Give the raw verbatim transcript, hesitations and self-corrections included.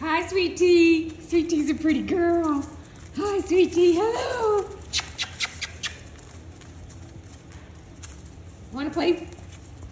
Hi, Sweetie. Sweetie's a pretty girl. Hi, Sweetie. Hello. Want to play?